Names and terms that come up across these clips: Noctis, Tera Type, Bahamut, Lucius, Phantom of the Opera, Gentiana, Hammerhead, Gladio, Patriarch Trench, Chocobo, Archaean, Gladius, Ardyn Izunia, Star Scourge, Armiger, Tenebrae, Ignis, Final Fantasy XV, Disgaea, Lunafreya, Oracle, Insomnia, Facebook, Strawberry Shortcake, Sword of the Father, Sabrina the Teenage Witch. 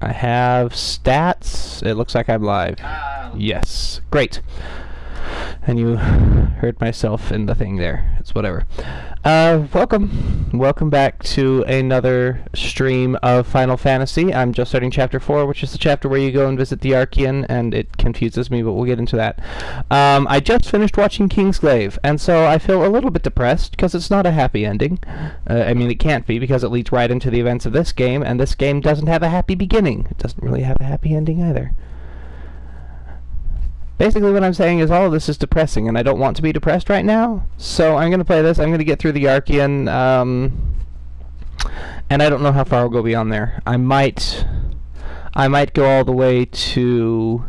I have stats. It looks like I'm live. Yes. Great. And you heard myself in the thing there. It's whatever. Welcome back to another stream of Final Fantasy. I'm just starting Chapter 4, which is the chapter where you go and visit the Archaean, and it confuses me, but we'll get into that. I just finished watching King's Glaive, and so I feel a little bit depressed, because it's not a happy ending. I mean, it can't be, because it leads right into the events of this game, and this game doesn't have a happy beginning. It doesn't really have a happy ending either. Basically what I'm saying is all of this is depressing, and I don't want to be depressed right now, so I'm going to play this, I'm going to get through the Archaean, and I don't know how far I'll go beyond there. I might go all the way to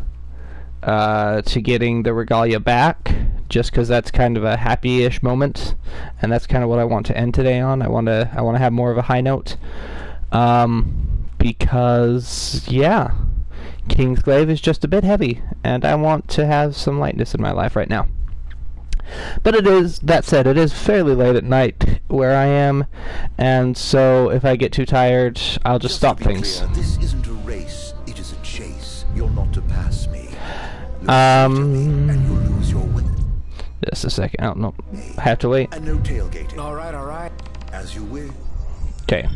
getting the Regalia back, just because that's kind of a happy-ish moment, and that's kind of what I want to end today on. I want to have more of a high note, because, yeah. King's Glaive is just a bit heavy, and I want to have some lightness in my life right now. But it is, that said, it is fairly late at night where I am, and so if I get too tired, I'll just stop things. Clear, this isn't a race, it is a chase. You're not to pass me. Lose me and you'll lose your wit. Just a second. I don't know. I have to wait. And no tailgating. All right, as you will. Okay,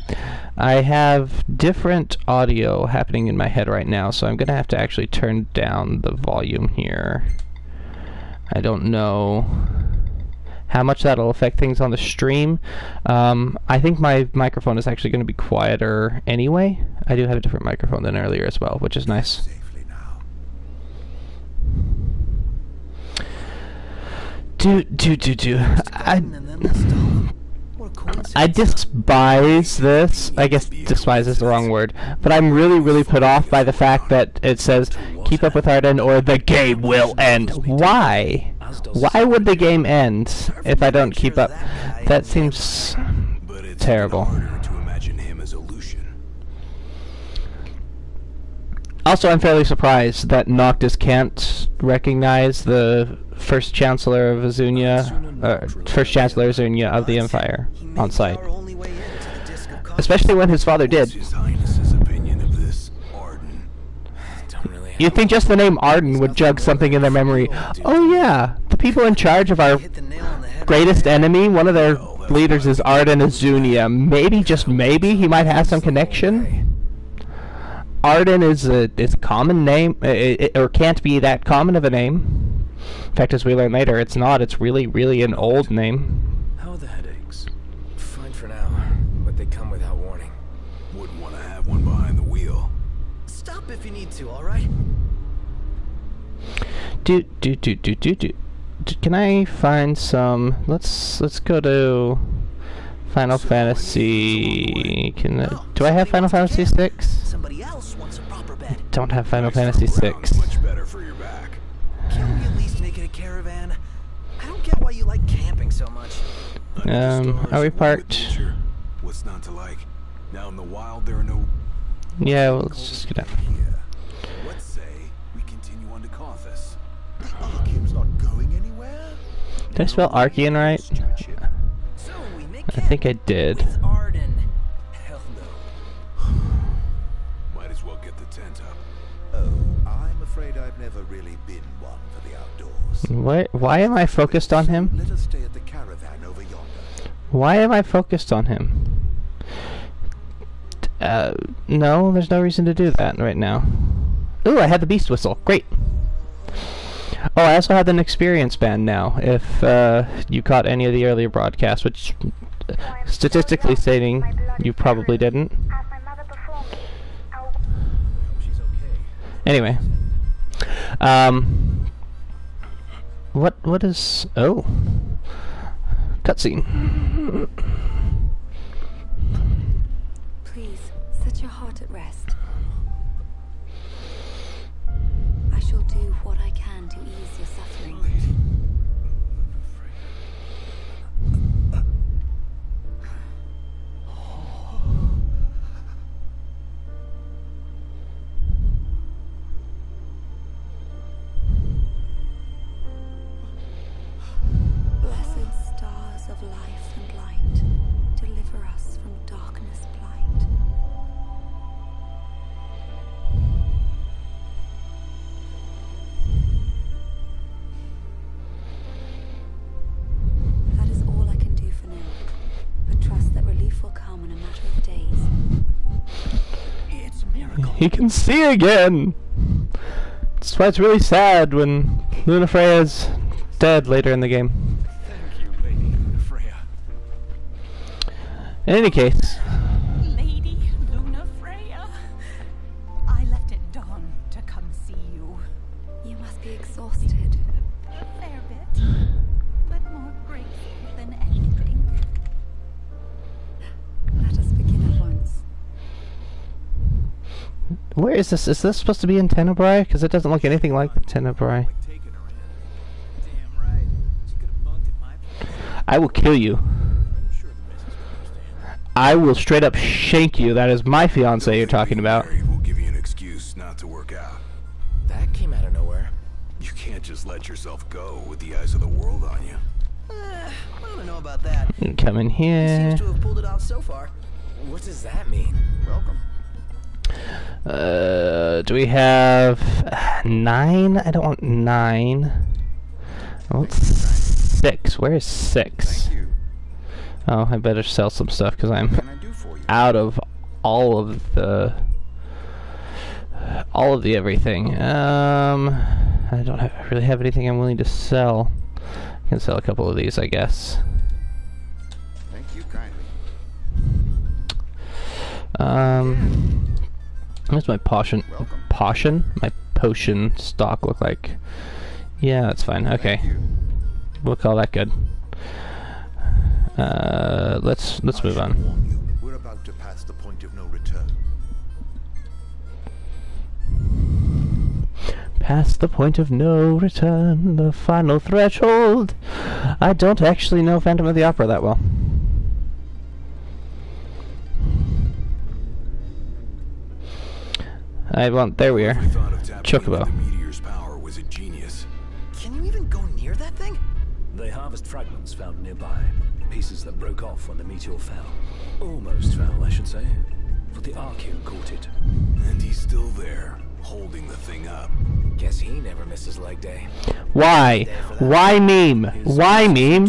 I have different audio happening in my head right now, so I'm going to have to actually turn down the volume here. I don't know how much that'll affect things on the stream. I think my microphone is actually going to be quieter anyway. I do have a different microphone than earlier as well, which is nice. Safely now. I despise this. I guess despise is the wrong word, but I'm really put off by the fact that it says keep up with Ardyn or the game will end. Why? Why would the game end if I don't keep up? That seems terrible. Also, I'm fairly surprised that Noctis can't recognize the first Chancellor of Izunia, first Chancellor Izunia of the Empire on site, especially when his father did. You'd think just the name Ardyn would jug something in their memory. Oh yeah, the people in charge of our greatest enemy, one of their leaders is Ardyn Izunia. Maybe, just maybe, he might have some connection. Ardyn is a common name, or can't be that common of a name. In fact, as we learn later, it's not. It's really an old name. How are the headaches? Fine for now, but they come without warning. Wouldn't want to have one behind the wheel. Stop if you need to, all right? Can I find some? Let's go to Final Fantasy. Do I have Final Fantasy VI? Somebody else wants a proper bed. Don't have Final Fantasy VI. Much better for your back. Can we at least make it a caravan? I don't get why you like camping so much. Are we parked? What's not to like? Now in the wild there are no. Yeah, well, let's just get out. What say we continue on to Cothus? The Archaean's not going anywhere. Did I spell Archaean right? I think I did. Hell no. Might as well get the tent up. Oh, I'm afraid I've never really been one for the outdoors. Why am I focused on him? Let us stay at the caravan over yonder. Why am I focused on him? No, there's no reason to do that right now. Ooh, I had the beast whistle. Great. Oh, I also have an experience band now. If you caught any of the earlier broadcasts, which statistically stating you probably didn't. Anyway, what is, oh, cutscene. Please, set your heart at rest. I shall do what I can to ease your suffering. Deliver us from darkness blight. He can see again! That's why it's really sad when Lunafreya's dead later in the game. Thank you, Lady Lunafreya. In any case... Lady Lunafreya? I left at dawn to come see you. You must be exhausted. A fair bit, but more grateful than anything. Let us begin at once. Where is this? Is this supposed to be in Tenebrae? Because it doesn't look anything like the Tenebrae. I will kill you. I will straight up shank you. That is my fiancé you're talking about. We'll give you an excuse not to work out. That came out of nowhere. You can't just let yourself go with the eyes of the world on you. I don't know about that. Come in here. Seems to have pulled it off so far. What does that mean? Welcome. Do we have 9? I don't want 9. Let's. 6. Where is 6? Oh, I better sell some stuff because I'm out of all of the everything. I don't really have anything I'm willing to sell. I can sell a couple of these, I guess. Thank you kindly. What's my potion? Potion? My potion stock look like? Yeah, that's fine. Okay. We'll call that good. Let's move on. We're about to pass the point of no return. Past the point of no return, the final threshold. I don't actually know Phantom of the Opera that well. I want. There we are. Chocobo. They harvest fragments found nearby, pieces that broke off when the meteor fell. Almost fell, I should say, but the Archaean caught it. And he's still there, holding the thing up. Guess he never misses leg day. Why? Why meme? Why meme?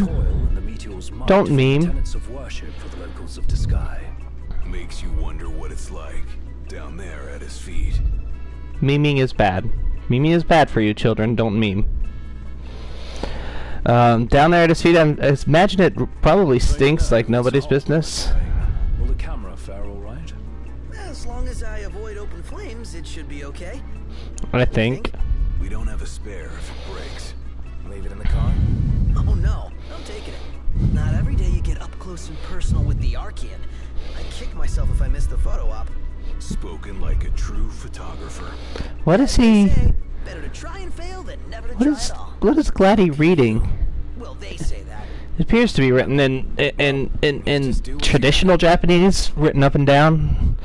Don't meme. Tenants of worship for the locals of Disgaea. Makes you wonder what it's like down there at his feet. Memeing is bad. Memeing is bad for you children. Don't meme. Down there at his feet, I imagine it probably stinks like nobody's business. Will the camera fare all right? As long as I avoid open flames, it should be okay. I think. We don't have a spare if it breaks. Leave it in the car? Oh no, I'm taking it. Not every day you get up close and personal with the Archaean. I kick myself if I miss the photo op. Spoken like a true photographer. What is he... Better to try and fail than never to try at all. What is Gladi reading? Well, they say that. It appears to be written in traditional Japanese, written up and down.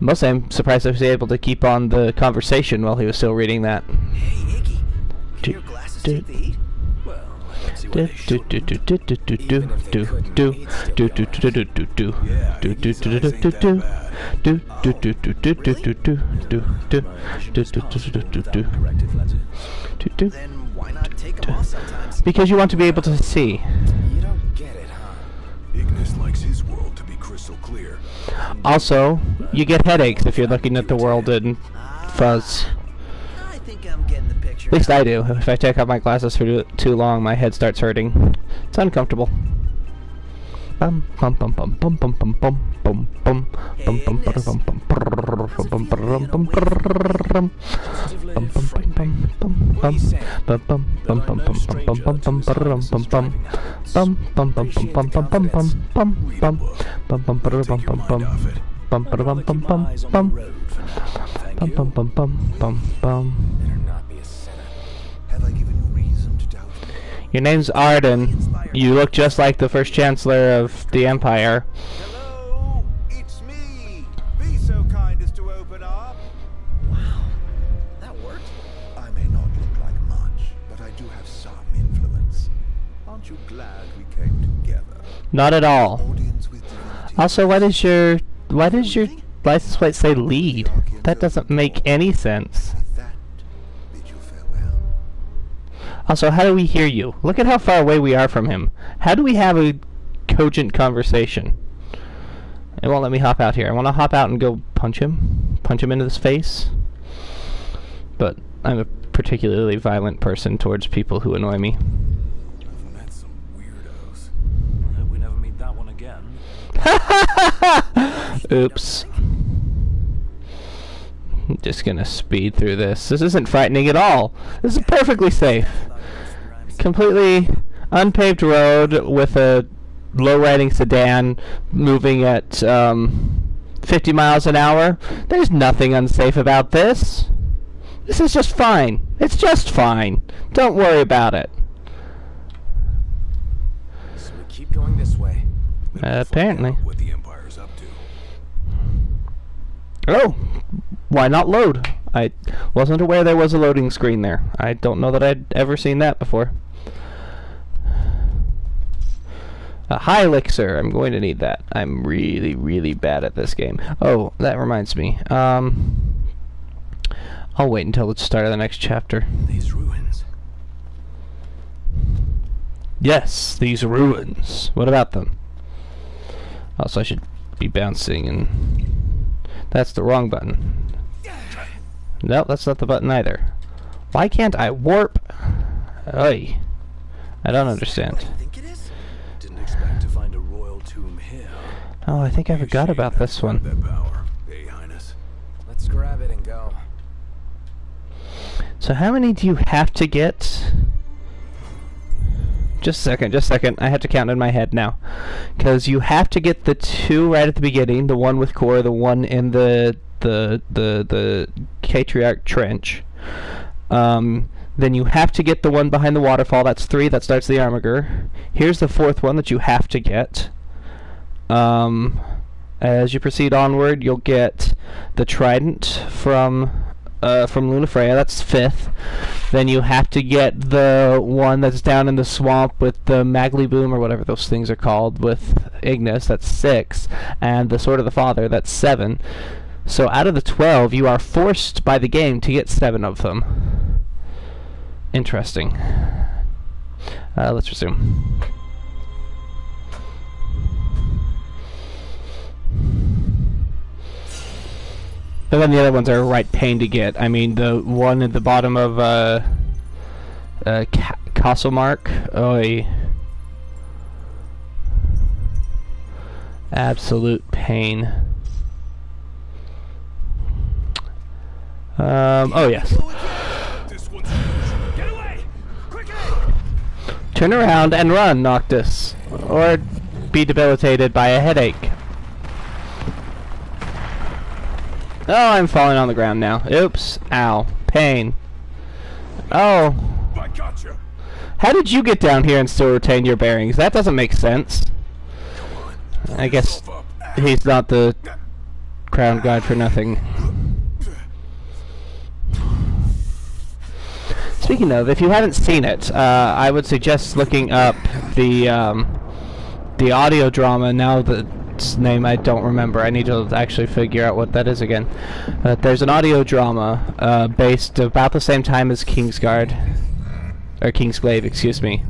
Mostly I'm surprised I was able to keep on the conversation while he was still reading that. Hey, Iggy, can your glasses take the heat? Well, let's see what they should do. Then why not take them off sometimes? Because you want to be able to see. You don't get it, huh? Ignis likes his world to be crystal clear. Also, you get headaches if you're looking at the world in fuzz. I think I'm getting the picture. At least I do. If I take off my glasses for too long, my head starts hurting. It's uncomfortable. Your name's Ardyn. You look just like the first Chancellor of the Empire. Hello, it's me. Be so kind as to open up. Wow, that worked. I may not look like much, but I do have some influence. Aren't you glad we came together? Not at all. Also, why does your license plate say lead? That doesn't make any sense. Also, how do we hear you? Look at how far away we are from him. How do we have a cogent conversation? It won't let me hop out here. I want to hop out and go punch him. Punch him into his face. But I'm a particularly violent person towards people who annoy me. I've met some weirdos. I hope we never meet that one again. Oops. I'm just gonna speed through this. This isn't frightening at all. This is perfectly safe. Completely unpaved road with a low-riding sedan moving at 50 miles an hour. There's nothing unsafe about this. This is just fine. It's just fine. Don't worry about it. So we keep going this way. Apparently. What the Empire's up to. Oh, why not load? I wasn't aware there was a loading screen there. I don't know that I'd ever seen that before. A high elixir. I'm going to need that. I'm really, really bad at this game. Oh, that reminds me. I'll wait until the start of the next chapter. These ruins. Yes, these ruins. What about them? Also, I should be bouncing and... That's the wrong button. No, that's not the button either. Why can't I warp? Oy. I don't understand. Didn't expect to find a royal tomb here. Oh, I think I forgot about this one. Let's grab it and go. So how many do you have to get? Just a second. I have to count in my head now. Because you have to get the two right at the beginning, the one with Cor, the one in the Patriarch Trench. Then you have to get the one behind the waterfall. That's three. That starts the Armiger. Here's the fourth one that you have to get. As you proceed onward, you'll get the Trident from Lunafreya. That's fifth. Then you have to get the one that's down in the swamp with the Magli Boom or whatever those things are called with Ignis. That's six. And the Sword of the Father. That's seven. So out of the 12, you are forced by the game to get 7 of them. Interesting. Let's resume. And then the other ones are a right pain to get. I mean, the one at the bottom of Castlemark. Oy. Absolute pain. Oh yes. Get away! Quickly! Turn around and run, Noctis, or be debilitated by a headache. Oh, I'm falling on the ground now. Oops. Ow. Pain. Oh. I got you. How did you get down here and still retain your bearings? That doesn't make sense. I guess he's not the crown guard for nothing. Speaking of, if you haven't seen it, I would suggest looking up the audio drama. Now the name I don't remember. I need to actually figure out what that is again. There's an audio drama based about the same time as King's Glaive, excuse me,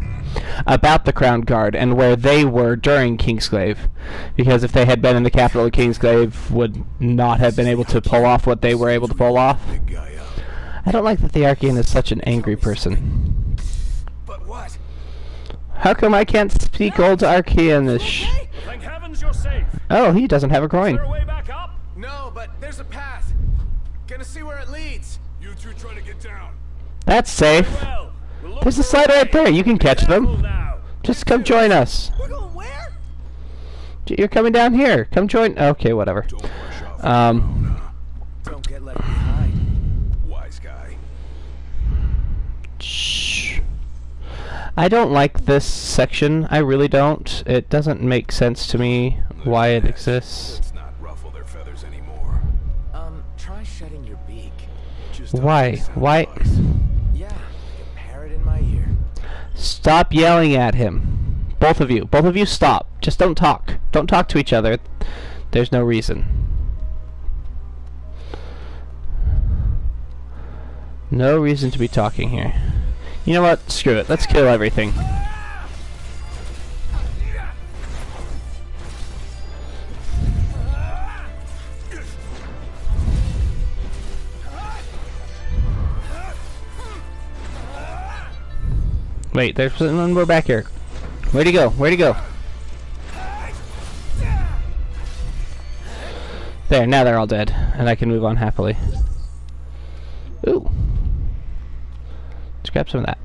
about the Crown Guard and where they were during King's Glaive, because if they had been in the capital of King's Glaive, would not have been able to pull off what they were able to pull off. I don't like that the Archaean is such an angry person. But what? How come I can't speak old Archaeanish? Thank heavens you're safe. Oh, he doesn't have a coin. Is there a way back up? No, but there's a path. Gonna see where it leads. You two try to get down. That's safe. Well, there's a slide right there. You can catch them. Just come join us. We're going where? You're coming down here. Come join. Okay, whatever. Don't get left behind. I don't like this section. I really don't. It doesn't make sense to me why it exists. Let's not ruffle their feathers anymore. Try shutting your beak. Just why? Yeah, like a parrot in my ear. Stop yelling at him. Both of you stop. Just don't talk. Don't talk to each other. There's no reason. No reason to be talking here. You know what? Screw it. Let's kill everything. Wait, there's one more back here. Where'd he go? Where'd he go? There, now they're all dead, and I can move on happily. Ooh. Let's grab some of that.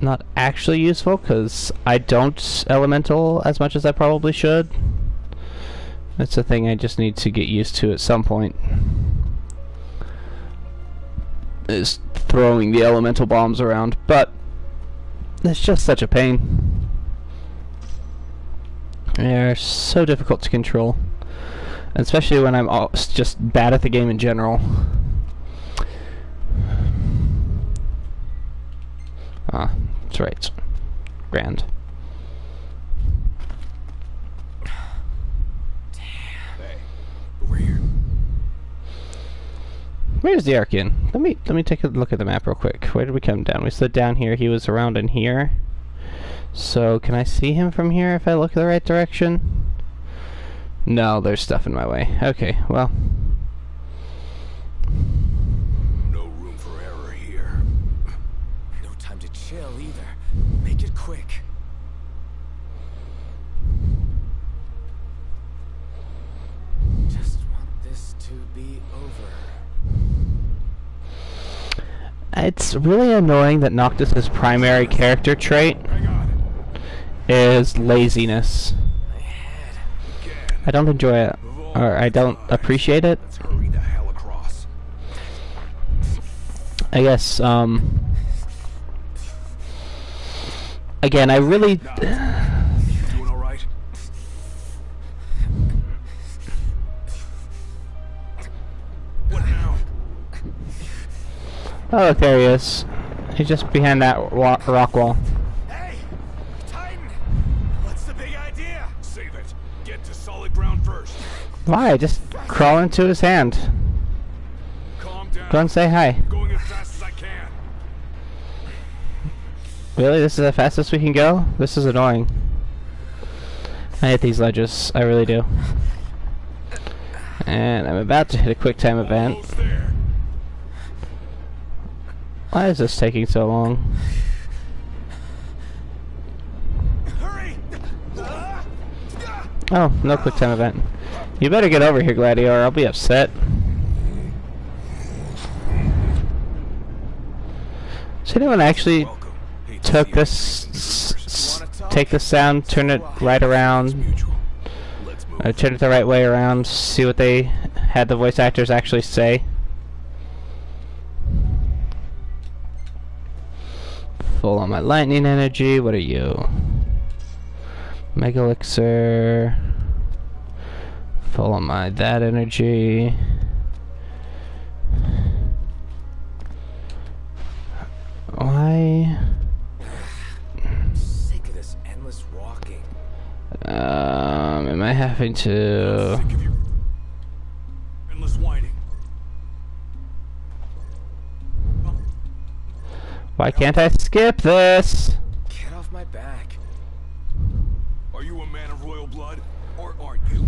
Not actually useful, because I don't elemental as much as I probably should. That's a thing I just need to get used to at some point. Is throwing the elemental bombs around, but it's just such a pain. They're so difficult to control, especially when I'm just bad at the game in general. Ah, that's right. Grand. Damn. Hey, weird. Where's the Archaean? Let me take a look at the map real quick. Where did we come down? We slid down here. He was around in here. So can I see him from here if I look the right direction? No, there's stuff in my way. Okay, well. No room for error here. No time to chill either. Make it quick. Just want this to be over. It's really annoying that Noctis' primary character trait is laziness. I don't enjoy it, or I don't appreciate it. I guess, again, I really... Oh, look, there he is. He's just behind that rock wall. Hey, Titan! What's the big idea? Save it. Get to solid ground first. Why? Just crawl into his hand. Calm down. Go and say hi. I'm going as fast as I can. Really? This is the fastest we can go? This is annoying. I hate these ledges. I really do. And I'm about to hit a quick time event. Why is this taking so long? Hurry! Oh, no quick time event. You better get over here, Gladio, or I'll be upset. So anyone actually took this, take this sound, turn it right around, turn it the right way around, see what they had the voice actors actually say. Full on my lightning energy. What are you? Mega elixir. Full on my that energy. Why? I'm sick of this endless walking. Am I having to? I'm sick of your endless whining. Why can't I skip this? Get off my back. Are you a man of royal blood, or aren't you?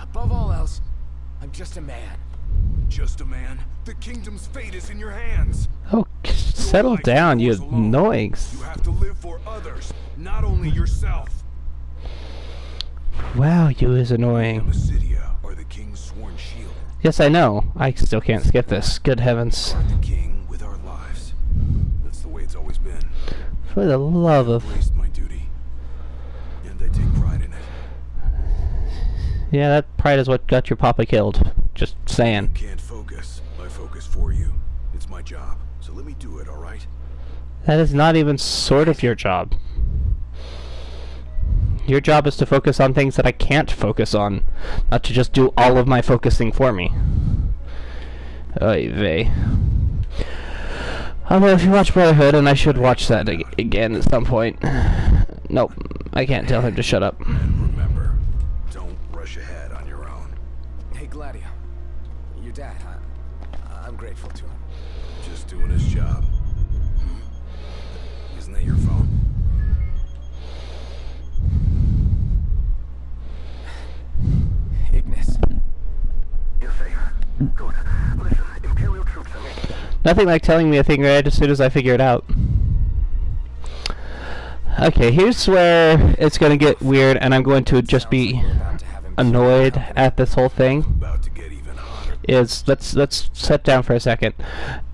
Above all else, I'm just a man. Just a man? The kingdom's fate is in your hands. Oh, settle down, you annoying. You have to live for others, not only yourself. Wow, you is annoying. Amicidia are the king's sworn shield. Yes, I know. I still can't skip this. Good heavens. The king with our lives. That's the way it's always been. For the love of... my duty, and I take pride in it. Yeah, that pride is what got your papa killed. Just saying. You can't focus. I focus for you. It's my job, so let me do it, alright? That is not even sort of your job. Your job is to focus on things that I can't focus on, not to just do all of my focusing for me. Oy vey. Although if you watch Brotherhood, and I should watch that again at some point. Nope, I can't tell him to shut up. And remember, don't rush ahead on your own. Hey Gladio, your dad, I'm grateful to him. Just doing his job. Isn't that your phone? Ignis, your favor. Nothing like telling me a thing right as soon as I figure it out. Okay, here's where it's gonna get weird, and I'm going to just be annoyed at this whole thing. Is let's sit down for a second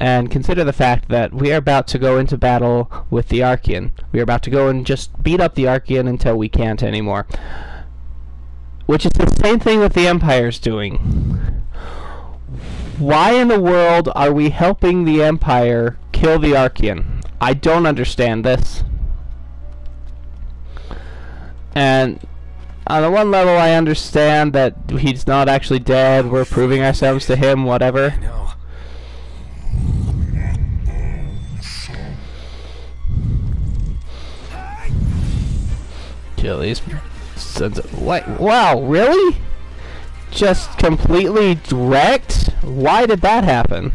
and consider the fact that we are about to go into battle with the Archaean. We are about to go and just beat up the Archaean until we can't anymore. Which is the same thing that the Empire's doing. Why in the world are we helping the Empire kill the Archaean? I don't understand this. And on the one level, I understand that he's not actually dead, we're proving ourselves to him, whatever. Kill these sons of... What? Wow, really? Just completely wrecked? Why did that happen?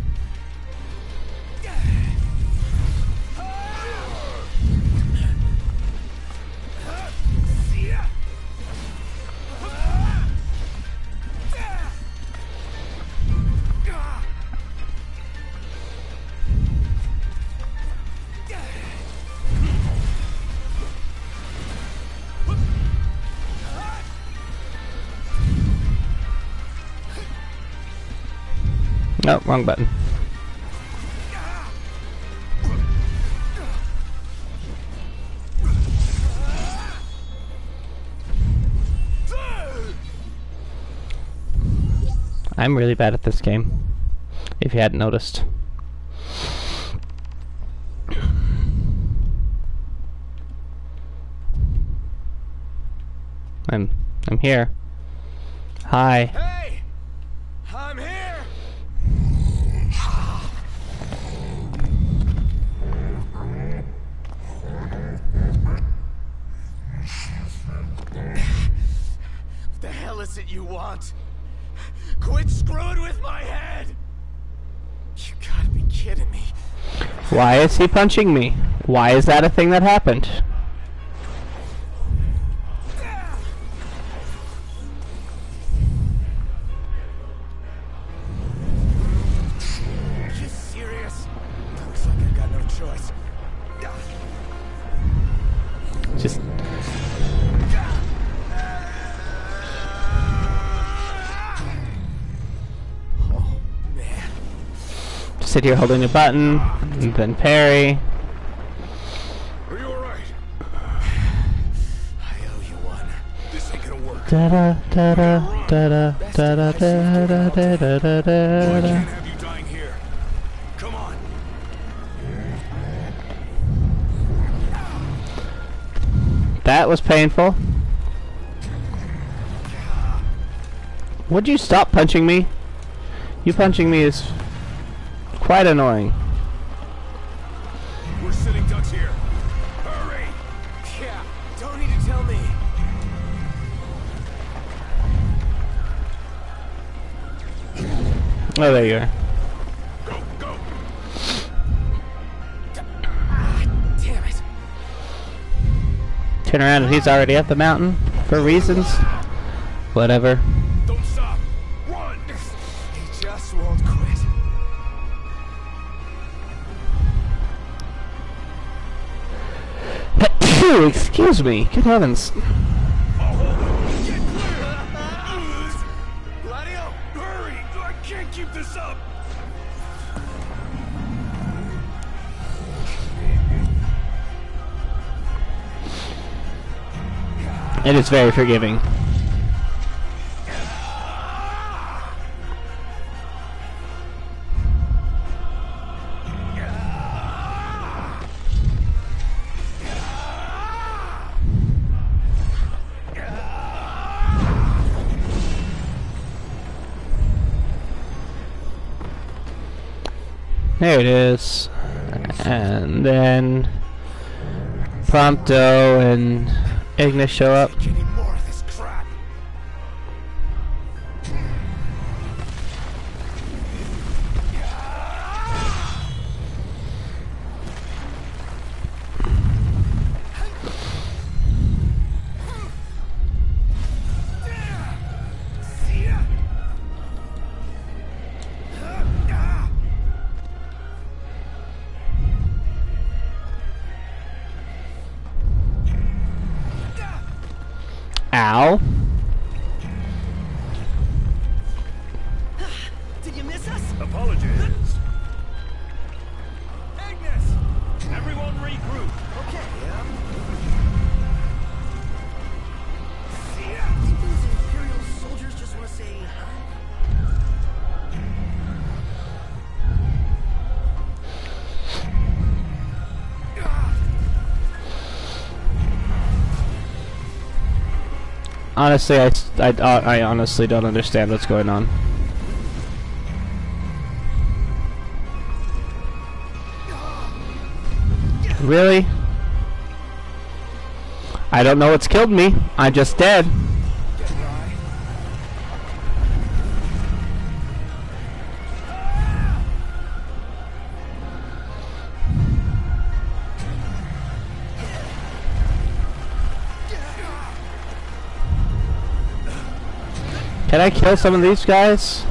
No, wrong button. I'm really bad at this game, if you hadn't noticed. I'm here. Hi. Hey! I'm here! That you want. Quit screwing with my head. You gotta be kidding me. Why is he punching me? Why is that a thing that happened? Are you serious? Looks like I've got no choice. Just sit here holding a button, and then parry. Are you alright? I owe you one. This ain't gonna work. Da da da da da da da da da da da da da. I can't have you dying here. Come on. That was painful. Would you stop punching me? You punching me is quite annoying. We're sitting ducks here. Hurry! Yeah, don't need to tell me. Oh, there you are. Go, go. Ah, damn it. Turn around and he's already up the mountain for reasons. Whatever. Excuse me, good heavens. Gladio, hurry! I can't keep this up. It is very forgiving. There it is, and then Prompto and Ignis show up. Ow. Did you miss us? Apologies. Ignis! Everyone regroup. Okay. Yeah. I think those Imperial soldiers just want to say honestly, I honestly don't understand what's going on. Really? I don't know what's killed me. I'm just dead. Can I kill some of these guys?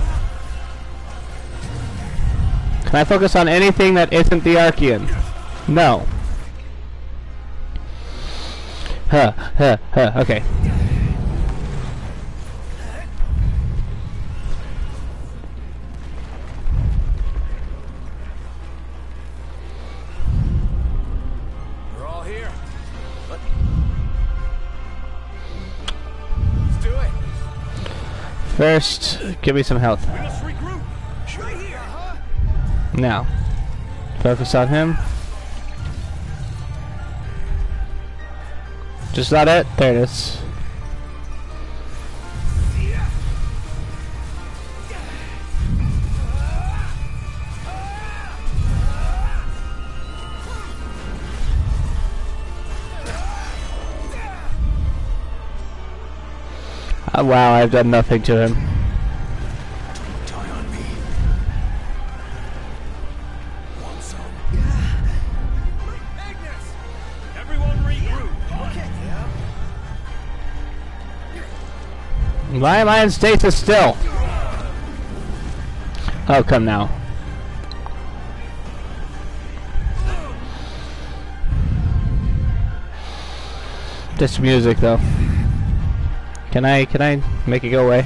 Can I focus on anything that isn't the Archaean? No. Okay. We're all here. Let's do it. First, give me some health. We must regroup. Right here, huh? Now, focus on him. Just not it? There it is. Oh, wow, I've done nothing to him. Don't die on me. Want some? Ignis! Everyone regroup. Okay. Why am I in stasis still? Oh, come now. This music, though. Can I make it go away?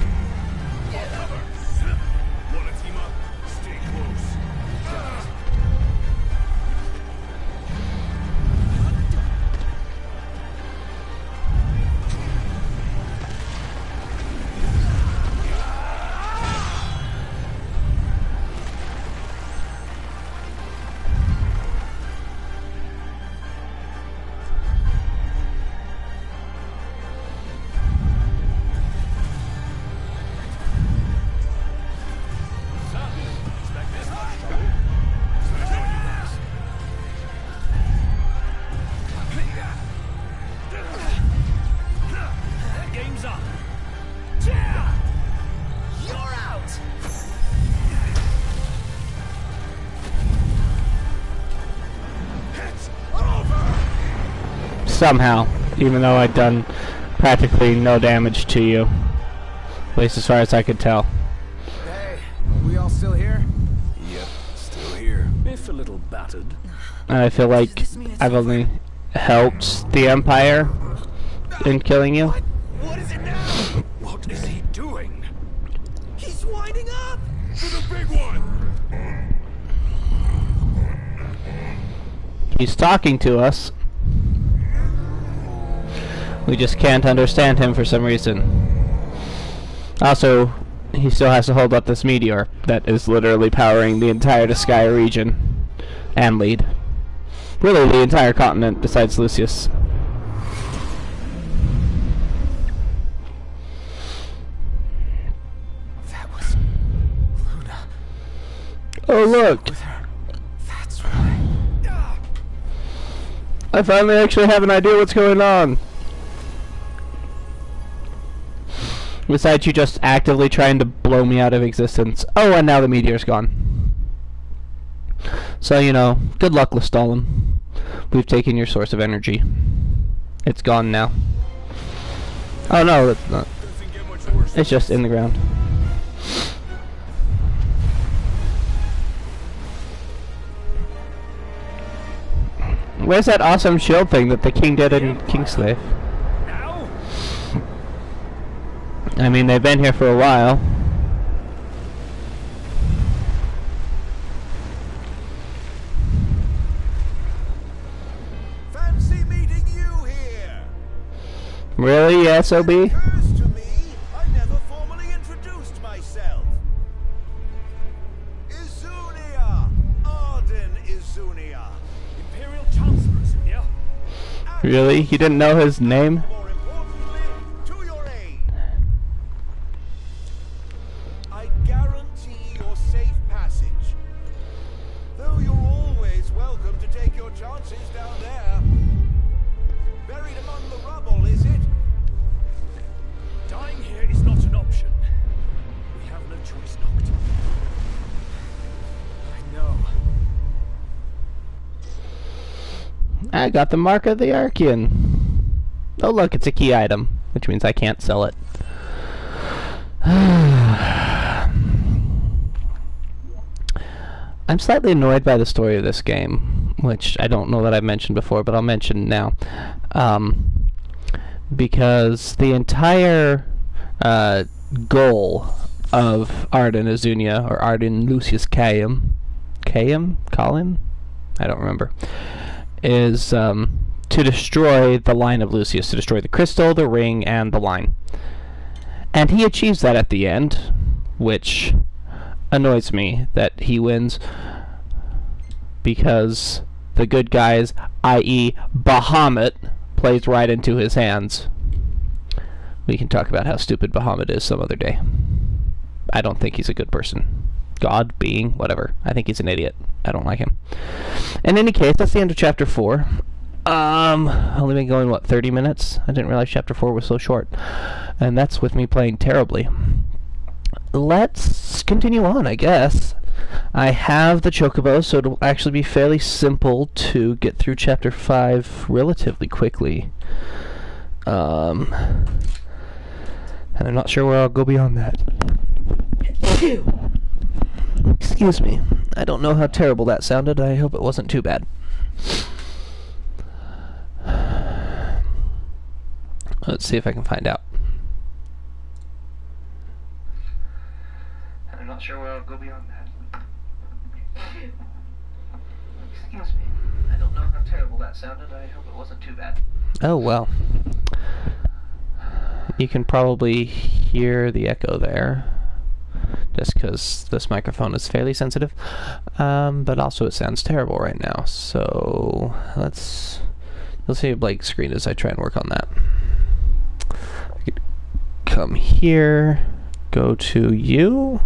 Somehow, even though I'd done practically no damage to you, at least as far as I could tell. Hey, are we all still here? Yep, still here. If a little battered. And I feel like I've only helped the Empire in killing you. What is it now? What is he doing? He's winding up for the big one. He's talking to us. We just can't understand him for some reason. Also, he still has to hold up this meteor that is literally powering the entire Disgaea region and lead. Really, the entire continent besides Lucius. That was Luna. Oh, look! That's right. I finally actually have an idea what's going on. Besides you just actively trying to blow me out of existence. Oh, and now the meteor's gone. So, you know, good luck, Lestallum. We've taken your source of energy. It's gone now. Oh, no, it's not. It's just in the ground. Where's that awesome shield thing that the king did in King's Glaive? I mean, they've been here for a while. Fancy meeting you here. Really, SOB? Really? You didn't know his name? More importantly, to your aid. I guarantee your safe passage. Though you're always welcome to take your chances down there. Buried among the rubble, is it? Dying here is not an option. We have no choice, Noctis. I know. I got the mark of the Archaean. Oh look, it's a key item, which means I can't sell it. I'm slightly annoyed by the story of this game, which I don't know that I've mentioned before, but I'll mention now. Because the entire goal of Ardyn Izunia, or Ardyn Lucius Colin? I don't remember. Is to destroy the line of Lucius, to destroy the crystal, the ring, and the line. And he achieves that at the end, which annoys me that he wins, because the good guys, i.e. Bahamut, plays right into his hands. We can talk about how stupid Bahamut is some other day. I don't think he's a good person. God, being, whatever. I think he's an idiot. I don't like him. In any case, that's the end of chapter 4. Only been going, what, 30 minutes? I didn't realize chapter 4 was so short. And that's with me playing terribly. Let's continue on, I guess. I have the Chocobo, so it'll actually be fairly simple to get through chapter 5 relatively quickly. And I'm not sure where I'll go beyond that. Excuse me. I don't know how terrible that sounded. I hope it wasn't too bad. Let's see if I can find out. I'm not sure where I'll go beyond that. Excuse me. I don't know how terrible that sounded. I hope it wasn't too bad. Oh, well. You can probably hear the echo there. Just because this microphone is fairly sensitive, but also it sounds terrible right now. So you'll see a blank screen as I try and work on that. I could come here, go to you.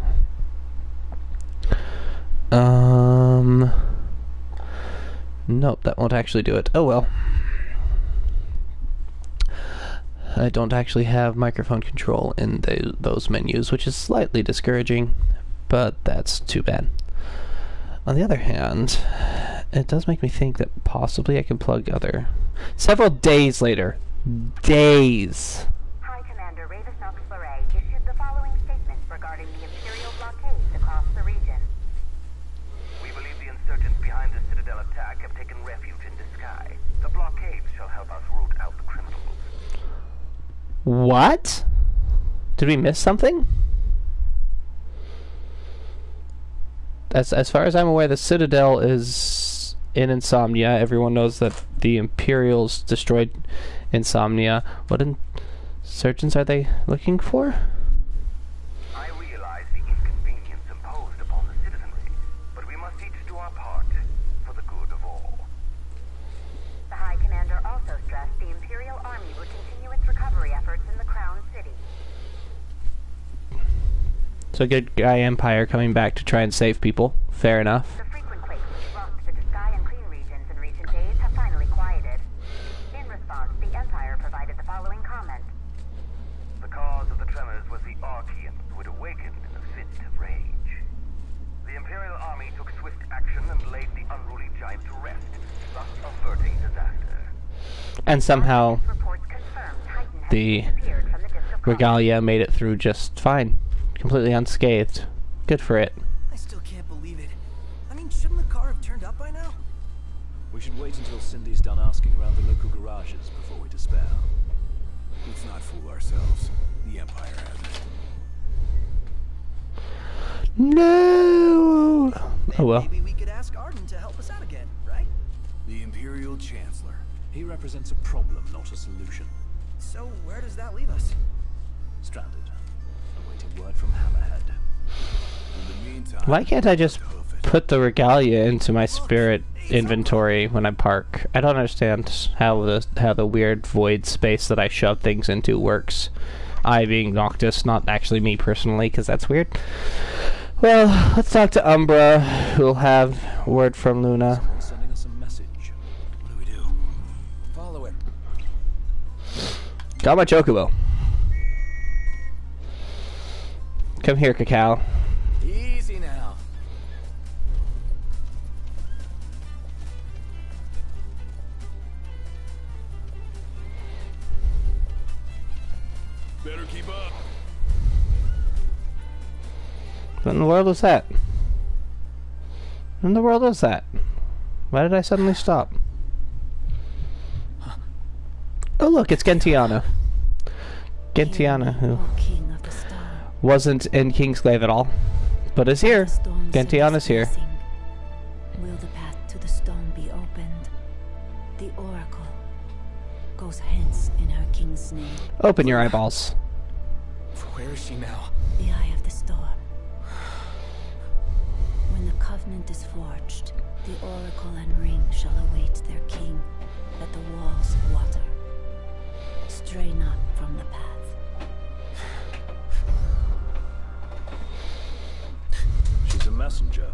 Nope, that won't actually do it. Oh well. I don't actually have microphone control in those menus, which is slightly discouraging, but that's too bad. On the other hand, it does make me think that possibly I can plug other... Several days later. Days! High Commander Ravis Noxlerae issued the following statement regarding the Imperial blockades across the region. We believe the insurgents behind the Citadel attack have taken refuge in Disgaea. The blockades shall help us root out the criminals. What? Did we miss something? As far as I'm aware, the Citadel is in Insomnia. Everyone knows that the Imperials destroyed Insomnia. What insurgents are they looking for? I realize the inconvenience imposed upon the citizenry, but we must each do our part for the good of all. The High Commander also stressed the Imperial Army would continue its recovery efforts in the Crown City. So good guy Empire coming back to try and save people. Fair enough. The frequent quakes which rocked the Disgaea and Clean regions in recent days have finally quieted. In response, the Empire provided the following comment. The cause of the tremors was the Archaean who had awakened in a fit of rage. The Imperial Army took swift action and laid the unruly giant to rest, thus averting disaster. And somehow the Regalia made it through just fine. Completely unscathed. Good for it. I still can't believe it. I mean, shouldn't the car have turned up by now? We should wait until Cindy's done asking around the local garages before we despair. Let's not fool ourselves. The Empire has it. No. Oh well. Maybe we could ask Ardyn to help us out again, right? The Imperial Chancellor. He represents a problem, not a solution. So where does that leave us? Stranded. Awaiting word from Hammerhead. In the meantime, why can't I just put the Regalia into my spirit inventory when I park? I don't understand how the weird void space that I shove things into works. I being Noctis, not actually me personally, because that's weird. Well, let's talk to Umbra, who'll have word from Luna. Sending us a message. What do? Follow him. Got my Chocobo. Come here, Cacao. Easy now. Better keep up. What in the world was that? What in the world was that? Why did I suddenly stop? Oh look, it's Gentiana. Gentiana, who wasn't in King's Glaive at all, but is here. Gentiana's here. Will the path to the stone be opened? The Oracle goes hence in her king's name. Open your eyeballs. Where is she now? The eye of the storm. When the covenant is forged, the Oracle and ring shall await their king at the walls of water. Stray not from the path. She's a messenger,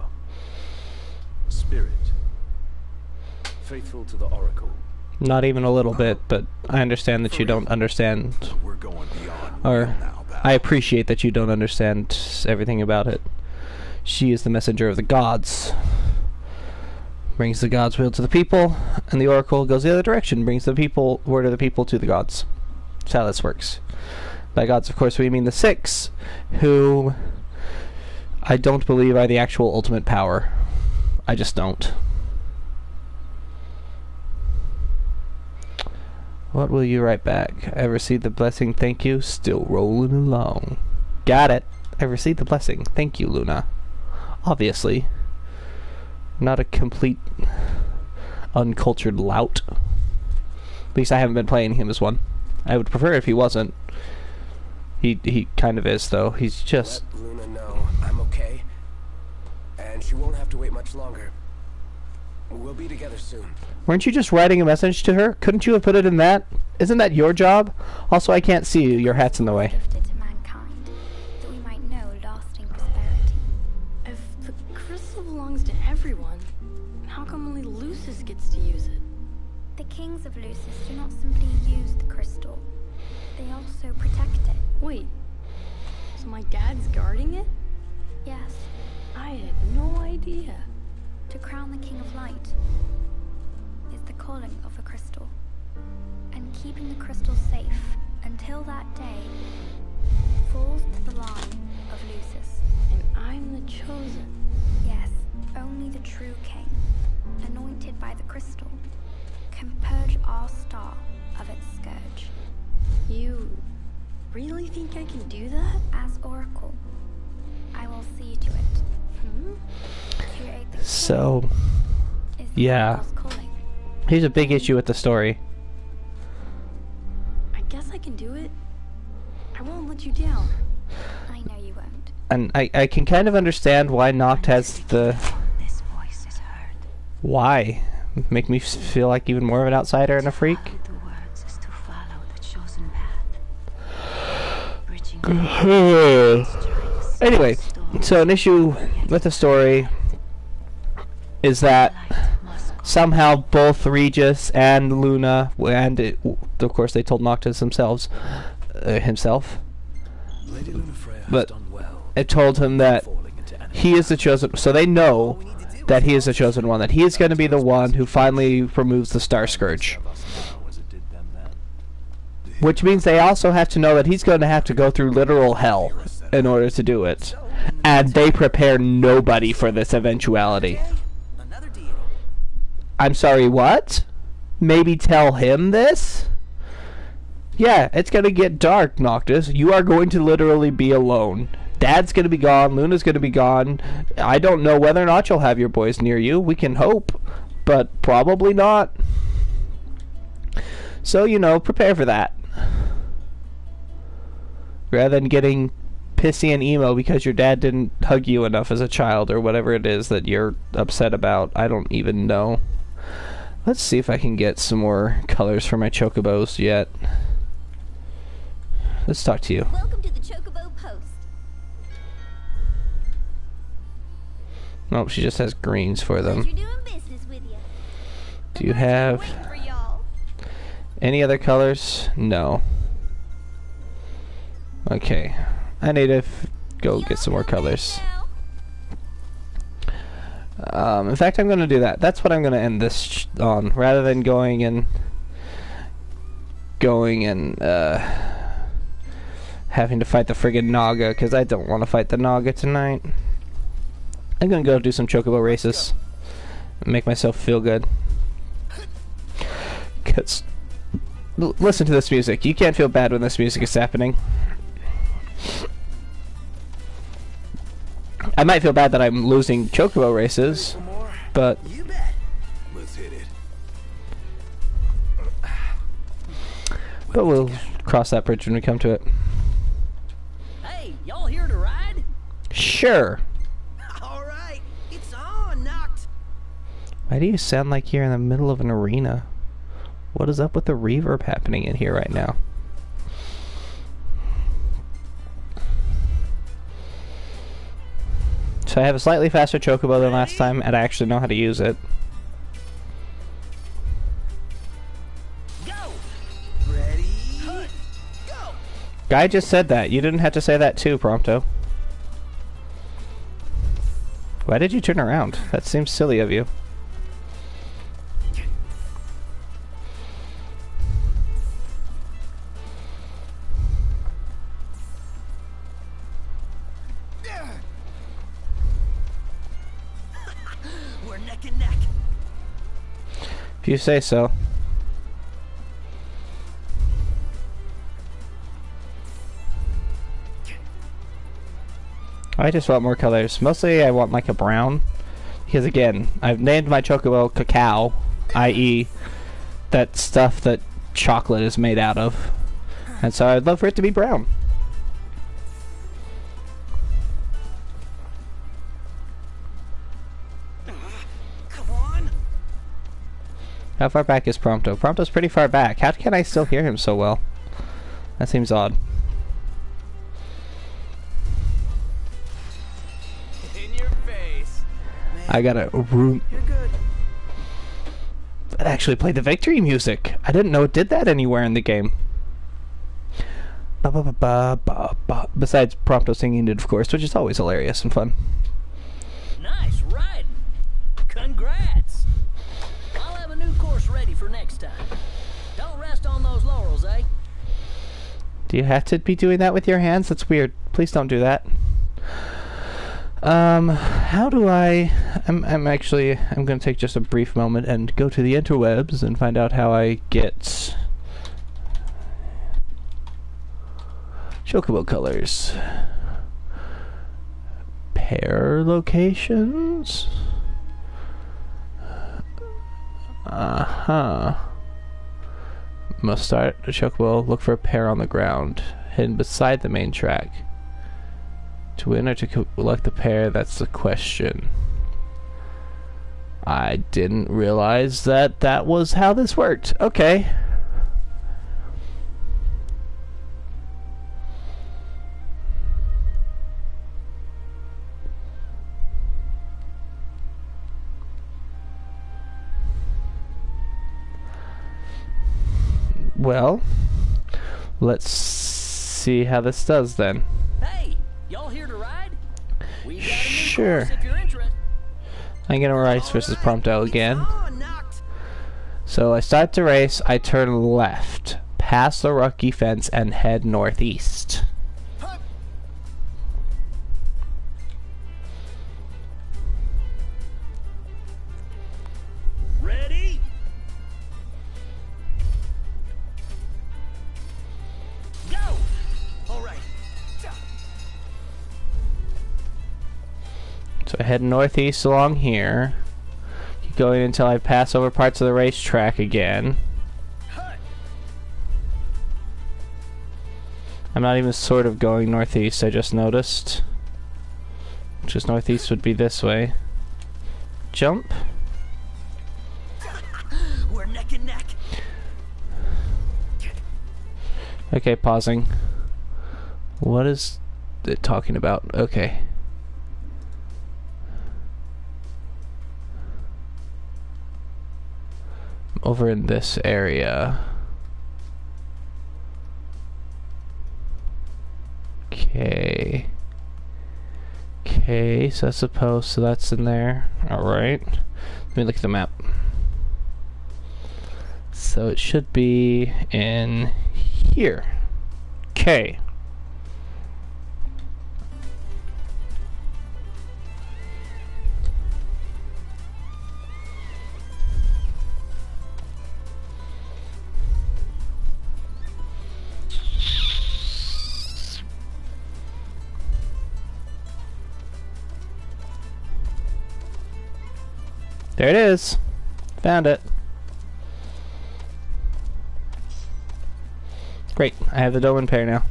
a spirit, faithful to the Oracle. Not even a little bit, but I understand that you don't understand. We're going beyond now, I appreciate that you don't understand everything about it. She is the messenger of the gods. Brings the gods' will to the people, and the Oracle goes the other direction, brings the people word of the people to the gods. That's how this works. By gods, of course, we mean the six, who I don't believe are the actual ultimate power. I just don't. What will you write back? I received the blessing, thank you. Still rolling along. Got it. I received the blessing. Thank you, Luna. Obviously. Not a complete uncultured lout. At least I haven't been playing him as one. I would prefer if he wasn't. He kind of is, though. He's just... Let Luna know I'm okay, and she won't have to wait much longer. We'll be together soon. Weren't you just writing a message to her? Couldn't you have put it in that? Isn't that your job? Also, I can't see you. Your hat's in the way. Gifted to mankind, that we might know lasting prosperity. If the crystal belongs to everyone, how come only Lucius gets to use it? The kings of Lucius do not simply use the crystal. They also protect it. Wait, so my dad's guarding it? Yes. I had no idea. To crown the King of Light is the calling of a crystal, and keeping the crystal safe until that day falls to the line of Lucius. And I'm the chosen. Yes, only the true king, anointed by the crystal, can purge our star of its scourge. You really think I can do that? As Oracle, I will see to it. So, yeah. Here's a big issue with the story. I guess I can do it. I won't let you down. I know you won't. And I can kind of understand why Noct has the... Why? Make me feel like even more of an outsider and a freak? Anyway, so an issue with the story is that somehow both Regis and Luna, and of course they told Noctis themselves, but it told him that he is the chosen, so they know that he is the chosen one, that he is going to be the one who finally removes the Star Scourge. Which means they also have to know that he's going to have to go through literal hell in order to do it. And they prepare nobody for this eventuality. I'm sorry, what? Maybe tell him this? Yeah, it's going to get dark, Noctis. You are going to literally be alone. Dad's going to be gone. Luna's going to be gone. I don't know whether or not you'll have your boys near you. We can hope, but probably not. So, you know, prepare for that. Rather than getting pissy and emo because your dad didn't hug you enough as a child or whatever it is that you're upset about. I don't even know. Let's see if I can get some more colors for my chocobos yet. Let's talk to you. Welcome to the Chocobo Post. Nope, she just has greens for them. Doing business with you. Do you have any other colors? No. Okay. I need to go get some more colors. In fact, I'm going to do that. That's what I'm going to end this on, rather than going and having to fight the friggin' Naga, because I don't want to fight the Naga tonight. I'm going to go do some chocobo races and make myself feel good. Because, listen to this music. You can't feel bad when this music is happening. I might feel bad that I'm losing chocobo races, but we'll cross that bridge when we come to it. Hey, y'all here to ride? Sure. All right, it's on, Noct. Why do you sound like you're in the middle of an arena? What is up with the reverb happening in here right now? So I have a slightly faster chocobo than last time, and I actually know how to use it. Go. Ready? Go. Guy just said that. You didn't have to say that too, Prompto. Why did you turn around? That seems silly of you. If you say so. I just want more colors. Mostly I want like a brown. Because again, I've named my chocobo cacao, i.e. that stuff that chocolate is made out of. And so I'd love for it to be brown. How far back is Prompto? Prompto's pretty far back. How can I still hear him so well? That seems odd. In your face. I got a room. That actually played the victory music. I didn't know it did that anywhere in the game. Ba ba ba ba ba ba. Besides Prompto singing it, of course, which is always hilarious and fun. Nice ride. Congrats. Ready for next time. Don't rest on those laurels, eh? Do you have to be doing that with your hands? That's weird. Please don't do that. How do I... I'm going to take just a brief moment and go to the interwebs and find out how I get chocobo colors. Pair locations? Must start a chocobo. Look for a pair on the ground, hidden beside the main track. To win or to collect the pair, that's the question. I didn't realize that that was how this worked. Okay. Well, let's see how this does then. Hey, y'all here to ride? We got sure. If you're I'm gonna race versus Prompto again. So I start to race. I turn left, past the rocky fence, and head northeast. Huh. Ready? So I head northeast along here. Keep going until I pass over parts of the racetrack again. I'm not even sort of going northeast, I just noticed. Just northeast would be this way. Jump. We're neck and neck. Okay, pausing. What is it talking about? Okay. I'm over in this area. Okay. Okay, so that's a post, so that's in there. Alright. Let me look at the map. So it should be in here. Okay. There it is. Found it. Great. I have the Dolan pair now.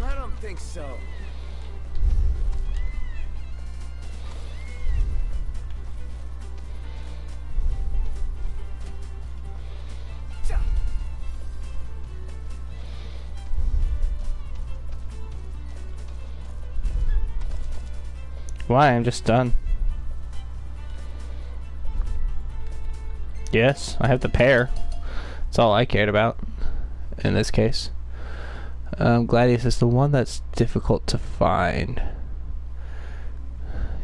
I don't think so. Why? I'm just done. Yes, I have the pair. That's all I cared about in this case. Gladius is the one that's difficult to find.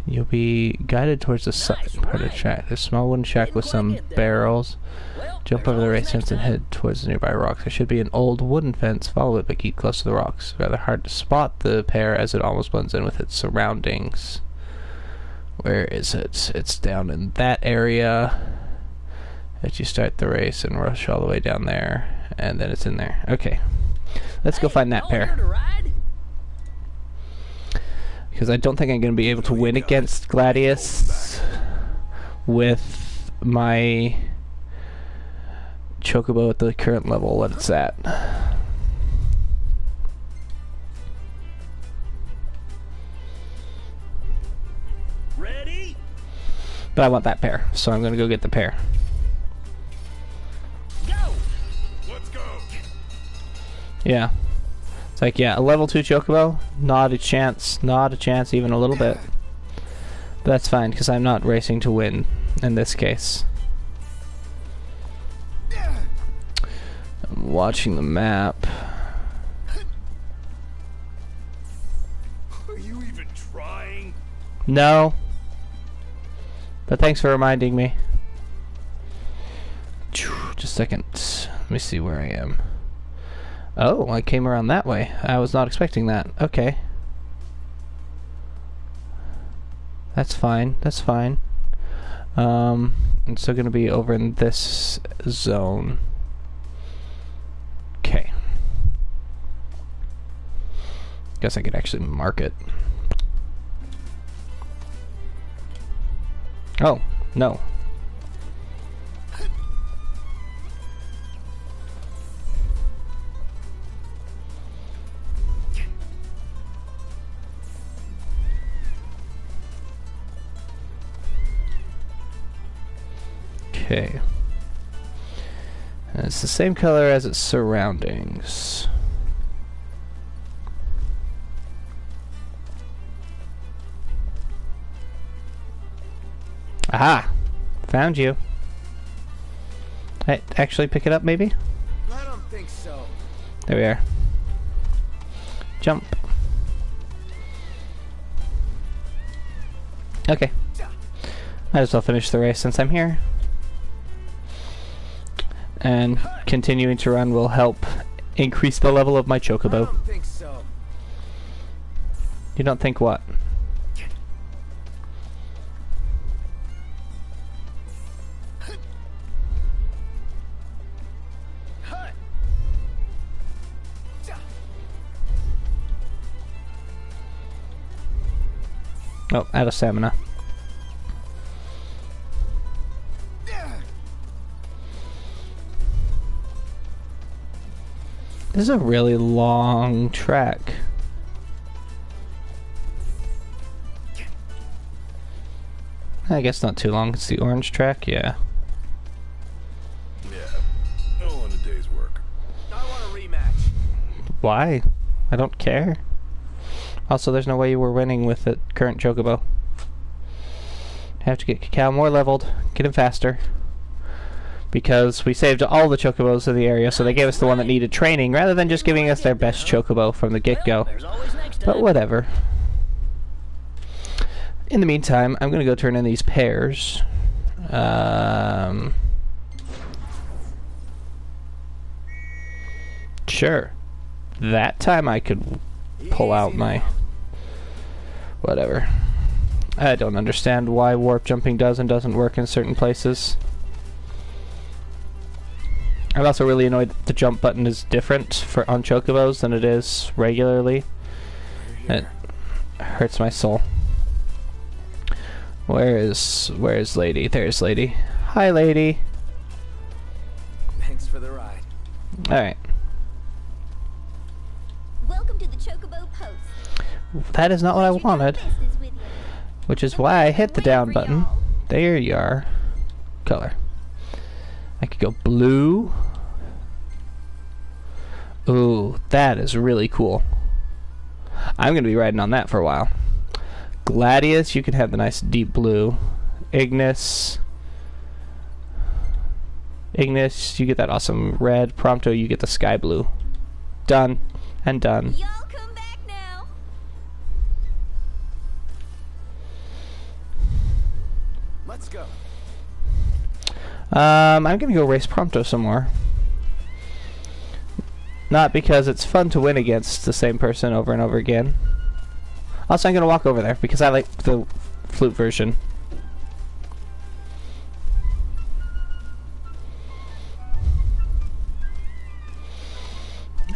You'll be guided towards the southern part of the track. There's a small wooden shack with some barrels. Jump over the race fence and head towards the nearby rocks. There should be an old wooden fence. Follow it, but keep close to the rocks. Rather hard to spot the pair as it almost blends in with its surroundings. Where is it? It's down in that area. That you start the race and rush all the way down there, and then it's in there. Okay, let's go find that pair. Because I don't think I'm going to be able to win against Gladius with my Chocobo at the current level, what it's at. Ready? But I want that pair, so I'm going to go get the pair. Yeah. It's like, yeah, a level 2 Chocobo? Not a chance. Not a chance, even a little bit. But that's fine, because I'm not racing to win in this case. I'm watching the map. Are you even trying? No. But thanks for reminding me. Just a second. Let me see where I am. Oh, I came around that way. I was not expecting that. Okay. That's fine. That's fine. I'm still going to be over in this zone. Okay. Guess I could actually mark it. Oh, no. Okay. And it's the same color as its surroundings. Aha! Found you. Hey, actually pick it up maybe? I don't think so. There we are. Jump. Okay. Might as well finish the race since I'm here. And continuing to run will help increase the level of my Chocobo. I don't think so. You don't think what? Oh, out of stamina. This is a really long track. I guess not too long. It's the orange track, yeah. Yeah, all in a day's work. I want a rematch. Why? I don't care. Also, there's no way you were winning with the current Chocobo. Have to get Cacao more leveled, get him faster. Because we saved all the Chocobos in the area, so they gave us the one that needed training, rather than just giving us their best Chocobo from the get-go. But whatever. In the meantime, I'm going to go turn in these pairs. Sure. That time I could pull out my... whatever. I don't understand why warp jumping does and doesn't work in certain places. I'm also really annoyed that the jump button is different for on Chocobos than it is regularly. It hurts my soul. Where is Lady? There's Lady. Hi, Lady. Thanks for the ride. All right. Welcome to the Chocobo Post. That is not what I wanted. Which is why I hit the down button. There you are. Color. I could go blue. Ooh, that is really cool. I'm going to be riding on that for a while. Gladius, you can have the nice deep blue. Ignis, you get that awesome red. Prompto, you get the sky blue. Done and done. Y'all come back now. Let's go. I'm gonna go race Prompto some more. Not because it's fun to win against the same person over and over again. Also, I'm going to walk over there, because I like the flute version.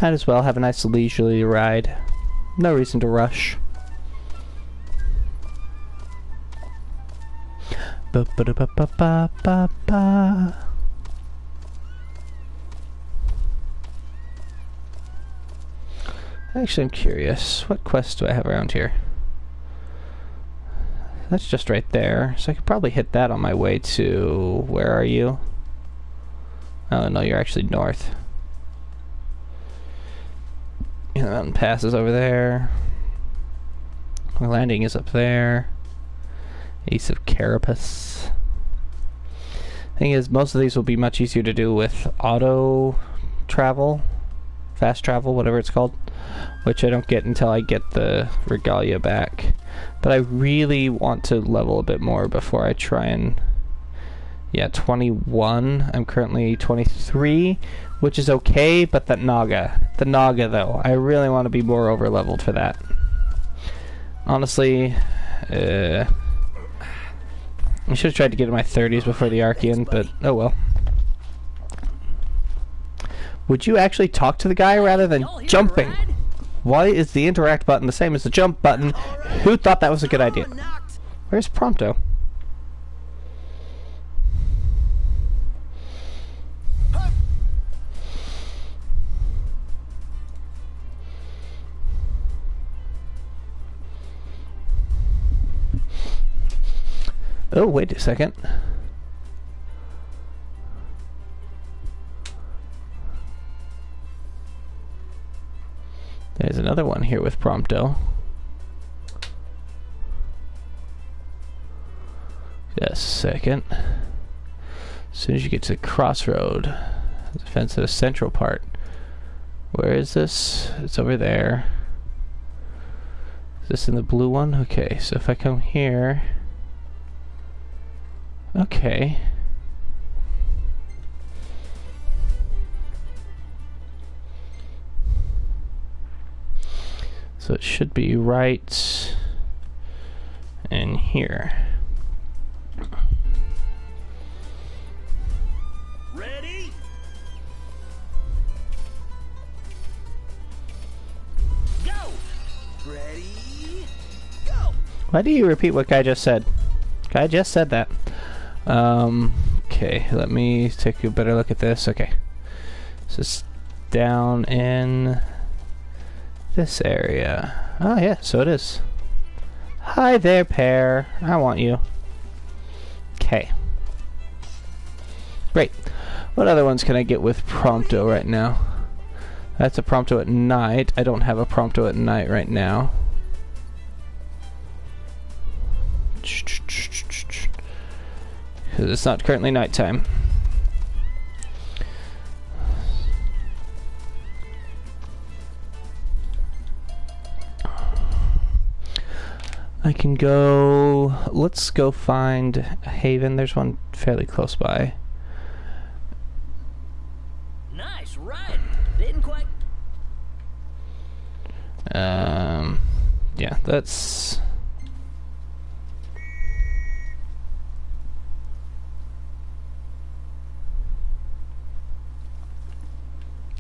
Might as well have a nice leisurely ride. No reason to rush. Ba-ba-da-ba-ba-ba-ba-ba. Actually, I'm curious. What quest do I have around here? That's just right there. So I could probably hit that on my way to... where are you? Oh, no, you're actually north. You know, the mountain pass is over there. The landing is up there. Ace of Carapace. Thing is, most of these will be much easier to do with auto travel. Fast travel, whatever it's called, which I don't get until I get the Regalia back. But I really want to level a bit more before I try and... yeah, 21. I'm currently 23, which is okay, but that Naga. The Naga, though. I really want to be more over-leveled for that. Honestly, I should have tried to get in my 30s before the Archaean, but oh well. Would you actually talk to the guy rather than jumping? Why is the interact button the same as the jump button? Who thought that was a good idea? Where's Prompto? Oh, wait a second. There's another one here with Prompto. Just a second. As soon as you get to the crossroad, the fence of the central part. Where is this? It's over there. Is this in the blue one? Okay, so if I come here... okay. So it should be right in here. Ready? Go. Ready? Go. Why do you repeat what Guy just said? Guy just said that. Okay, let me take a better look at this. Okay. So it's down in this area. Oh yeah, so it is. Hi there, Pear. I want you. Okay. Great. What other ones can I get with Prompto right now? That's a Prompto at night. I don't have a Prompto at night right now. Because it's not currently nighttime. I can go... Let's go find a haven. There's one fairly close by. Nice ride. Didn't quite... Yeah, that's...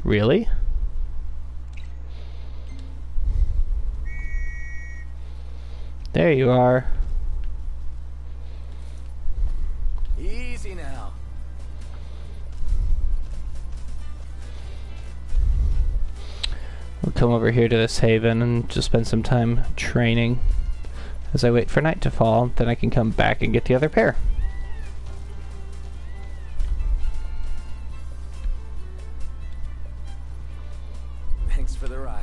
Really? There you are. Easy now. We'll come over here to this haven and just spend some time training as I wait for night to fall. Then I can come back and get the other pair. Thanks for the ride.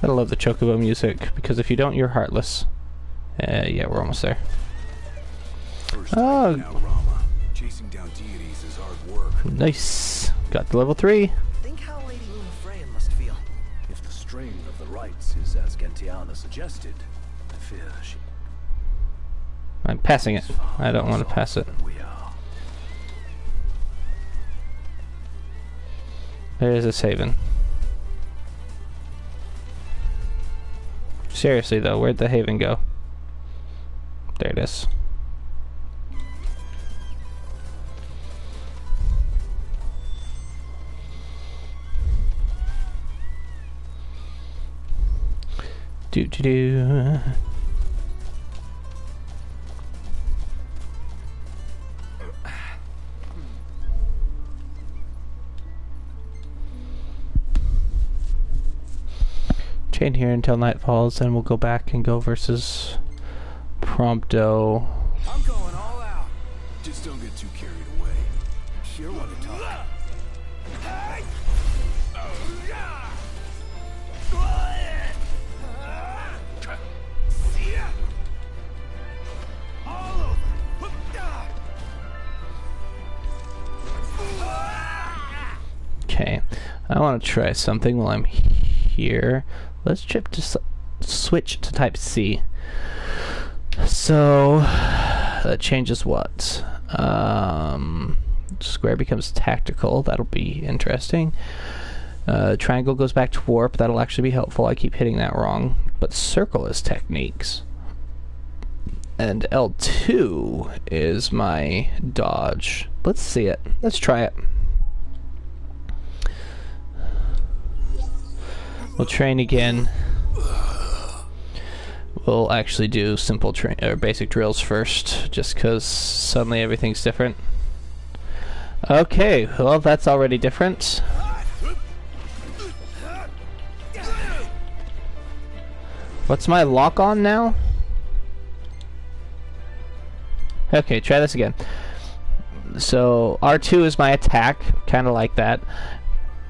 Gotta love the Chocobo music, because if you don't, you're heartless. Yeah, we're almost there. Oh! Nice! Got to level 3! Think how Lady Lunafreya must feel. If the strain of the rites is as Gentiana suggested, I fear she... I'm passing it. I don't want to pass it. There's this haven. Seriously though, where'd the haven go? There it is. Do. Chain here until night falls, then we'll go back and go versus Prompto. I'm going all out. Just don't get too carried away. Sure want to talk. Okay, I want to try something while I'm here. Let's switch to type C. So that changes what? Square becomes tactical. That'll be interesting. Triangle goes back to warp. That'll actually be helpful. I keep hitting that wrong. But circle is techniques. And L2 is my dodge. Let's see it. Let's try it. We'll train again. We'll actually do simple train or basic drills first, just because suddenly everything's different. Okay, well that's already different. What's my lock on now? Okay, try this again. So R2 is my attack, kind of like that.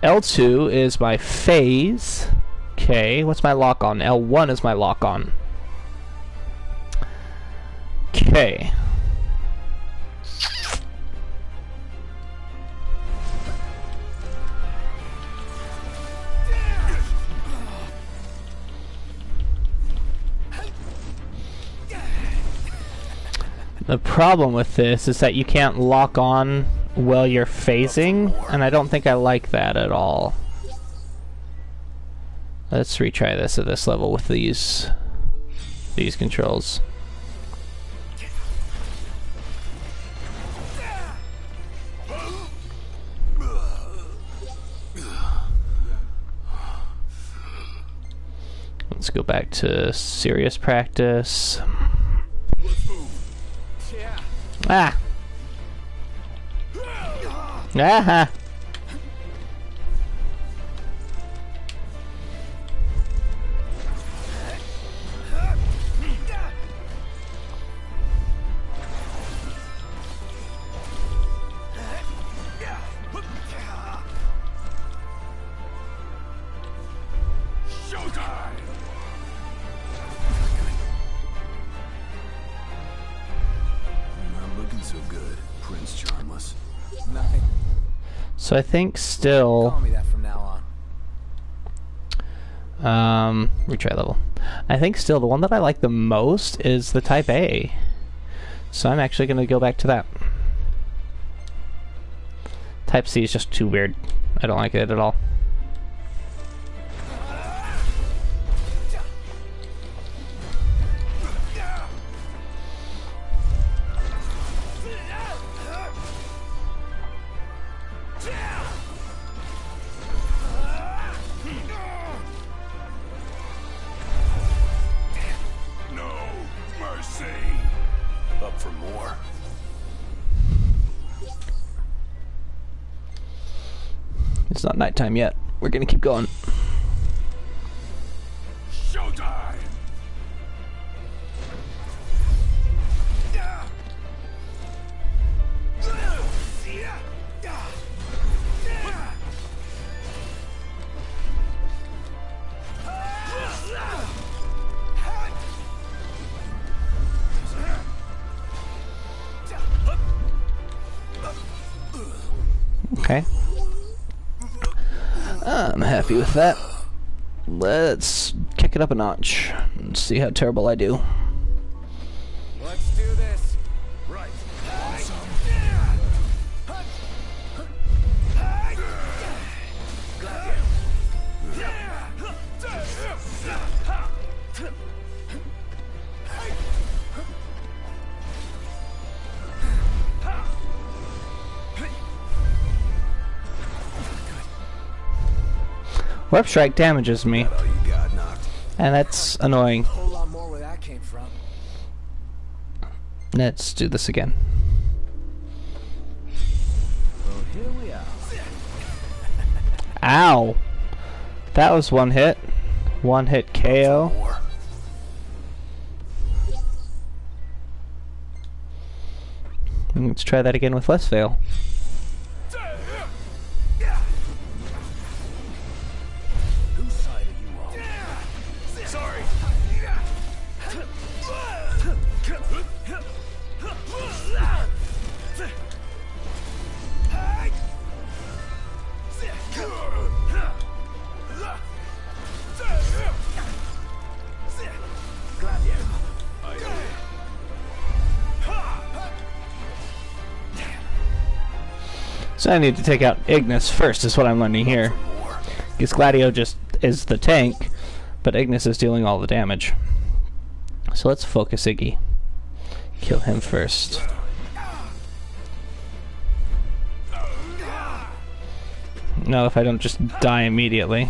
L2 is my phase. Okay, what's my lock on? L1 is my lock on. Okay. The problem with this is that you can't lock on while you're phasing, and I don't think I like that at all. Let's retry this at this level with these controls. Let's go back to serious practice. Ah! Aha! So I think still, call me that from now on. Retry level. I think still the one that I like the most is the Type A. So I'm actually going to go back to that. Type C is just too weird. I don't like it at all. It's not nighttime yet. We're gonna keep going. Showtime. Okay. I'm happy with that. Let's kick it up a notch and see how terrible I do. Let's do this. Right. Awesome. Warp Strike damages me, and that's annoying. Let's do this again. Ow! That was one hit. One hit KO. Let's try that again with less fail. So I need to take out Ignis first, is what I'm learning here. Because Gladio just is the tank, but Ignis is dealing all the damage. So let's focus Iggy. Kill him first. No, if I don't just die immediately.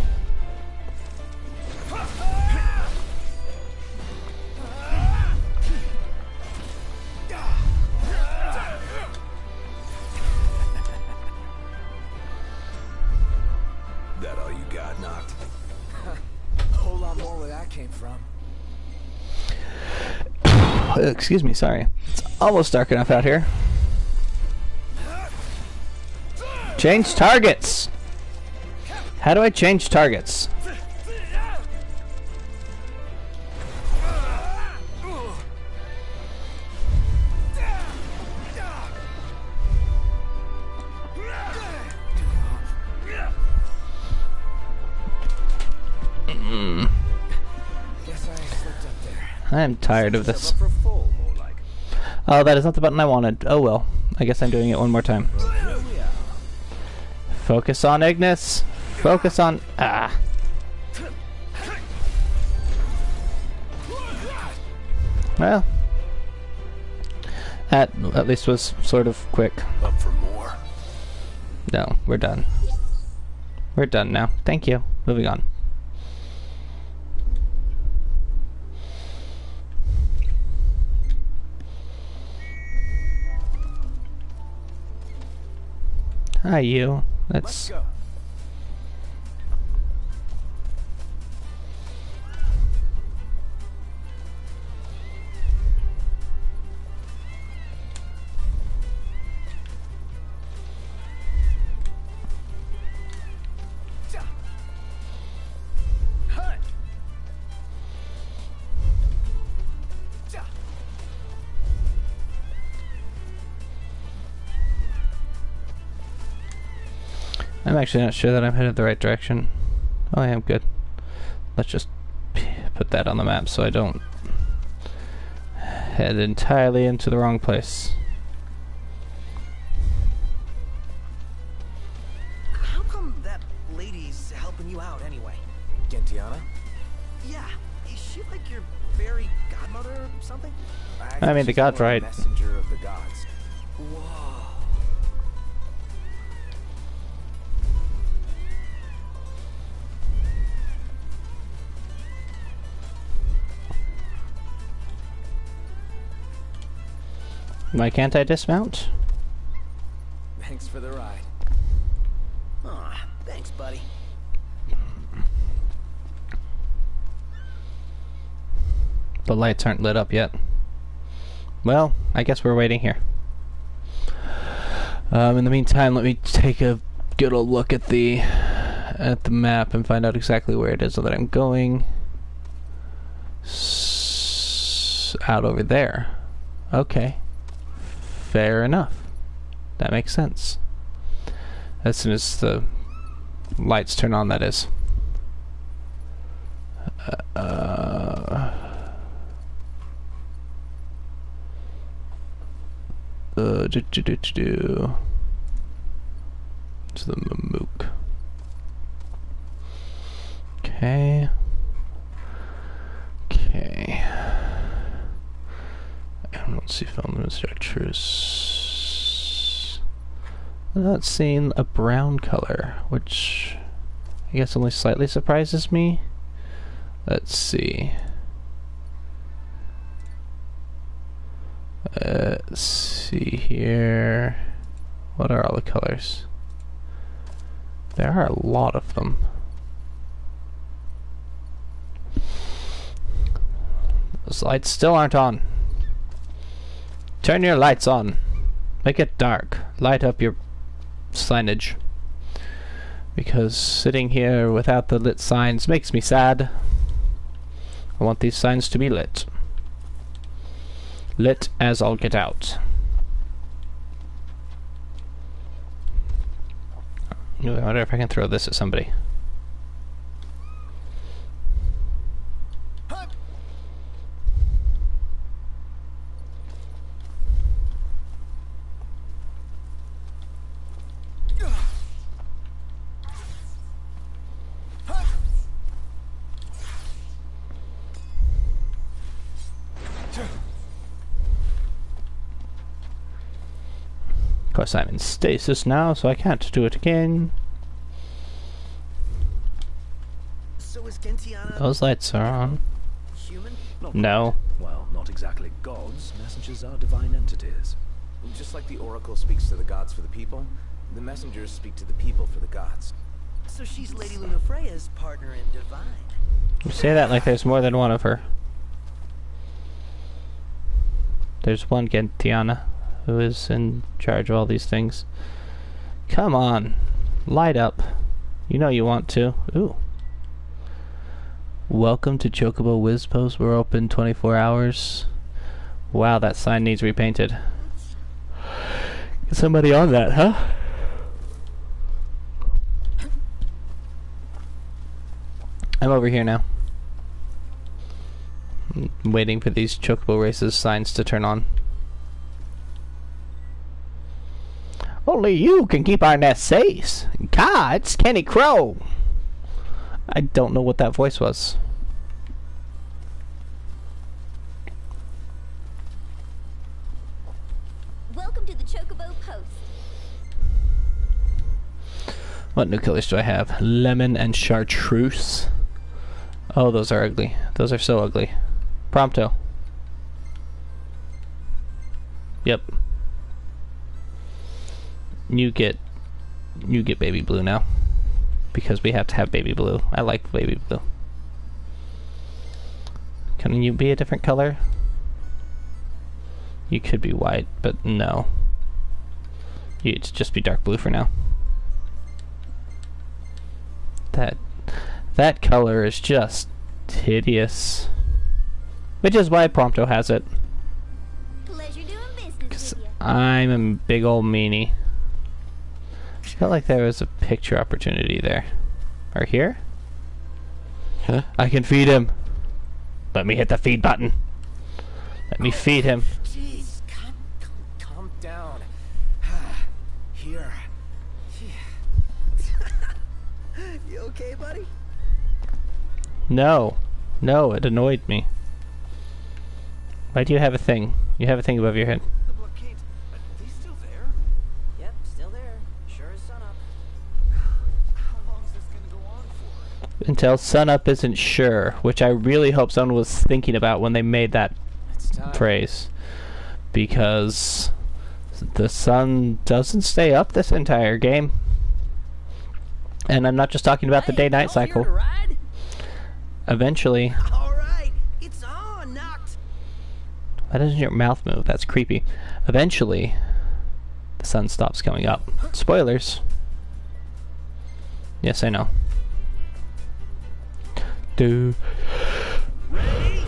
Excuse me, sorry. It's almost dark enough out here. Change targets! How do I change targets? I'm tired of this. Oh, that is not the button I wanted. Oh well. I guess I'm doing it one more time. Focus on Ignis. Focus on... Ah. Well. That at least was sort of quick. Up for more. No, we're done. We're done now. Thank you. Moving on. Hi, you. Let's go. I'm actually not sure that I'm headed the right direction. Oh, I am good. Let's just put that on the map so I don't head entirely into the wrong place. How come that lady's helping you out anyway? Gentiana? Yeah. Is she like your fairy godmother or something? I mean, the god's right. Messenger of the gods. Whoa. Why can't I dismount? Thanks for the ride. Aw, thanks, buddy. The lights aren't lit up yet. Well, I guess we're waiting here. In the meantime, let me take a good old look at the map and find out exactly where it is that I'm going. Out over there. Okay. Fair enough. That makes sense. As soon as the lights turn on, that is. It's the Mamook. Okay. Let's see film structures. I'm not seeing a brown color, which I guess only slightly surprises me. Let's see. Let's see here. What are all the colors? There are a lot of them. Those lights still aren't on. Turn your lights on. Make it dark. Light up your signage. Because sitting here without the lit signs makes me sad. I want these signs to be lit. Lit as all get out. I wonder if I can throw this at somebody. Of course, I'm in stasis now, so I can't do it again. So is Gentiana... Those lights are on. Human? No. Well, not exactly gods. Messengers are divine entities. Just like the Oracle speaks to the gods for the people, the messengers speak to the people for the gods. So she's Lady Lunafreya's partner in divine. You say that like there's more than one of her. There's one Gentiana. Who is in charge of all these things? Come on, light up. You know you want to. Ooh. Welcome to Chocobo Whizpost. We're open 24 hours. Wow, that sign needs repainted. Get somebody on that, huh? I'm over here now. I'm waiting for these Chocobo Races signs to turn on. Only you can keep our nest safe. God, it's Kenny Crow. I don't know what that voice was. Welcome to the Chocobo Post. What new colors do I have? Lemon and chartreuse. Oh, those are ugly. Those are so ugly. Prompto. Yep. You get baby blue now. Because we have to have baby blue. I like baby blue. Can you be a different color? You could be white, but no. You'd just be dark blue for now. That color is just hideous. Which is why Prompto has it. Pleasure doing business with you. 'Cause I'm a big old meanie. I felt like there was a picture opportunity there. Or here? Huh? I can feed him. Let me hit the feed button. Let me feed him. Jeez, calm down. Here. You okay, buddy? No. No, it annoyed me. Why do you have a thing? You have a thing above your head. Until sunup isn't sure, which I really hope someone was thinking about when they made that phrase, because the sun doesn't stay up this entire game, and I'm not just talking about the day-night cycle. Eventually. All right, it's on, knocked. Why doesn't your mouth move? That's creepy. Eventually, the sun stops coming up. Spoilers. Yes, I know. Do. Ready?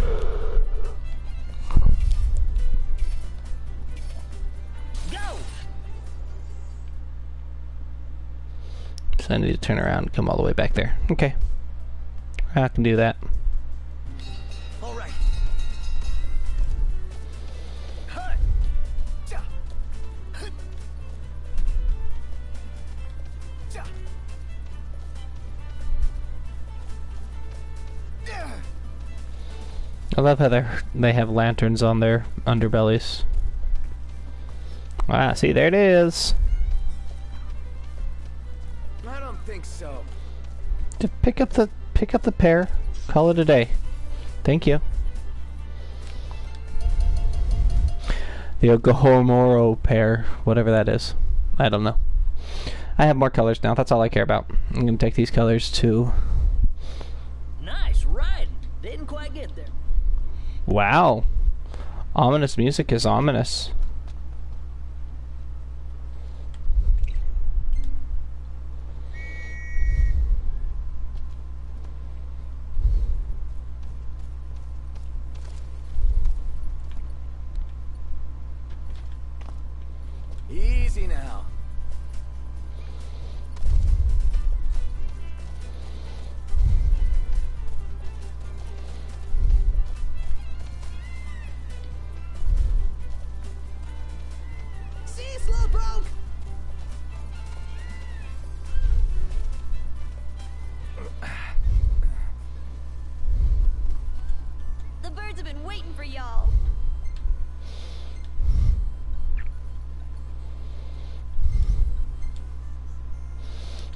Go! So I need to turn around and come all the way back there. Okay. I can do that. All right. I love how they have lanterns on their underbellies. Ah, see, there it is. I don't think so. Just pick up the pair. Call it a day. Thank you. The Ogahomoro pair, whatever that is. I don't know. I have more colors now. That's all I care about. I'm gonna take these colors too. Nice ride. Didn't quite get there. Wow. Ominous music is ominous. Easy now.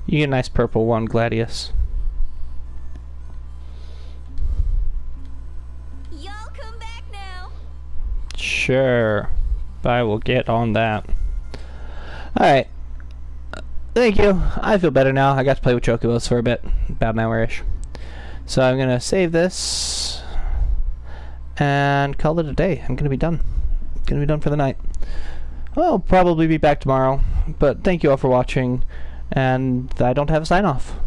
You get a nice purple one, Gladius. Y'all come back now. Sure. I will get on that. Alright. Thank you. I feel better now. I got to play with Chocobos for a bit. About an hour-ish. So I'm going to save this. And call it a day. I'm going to be done. Going to be done for the night. I'll probably be back tomorrow. But thank you all for watching. And I don't have a sign-off.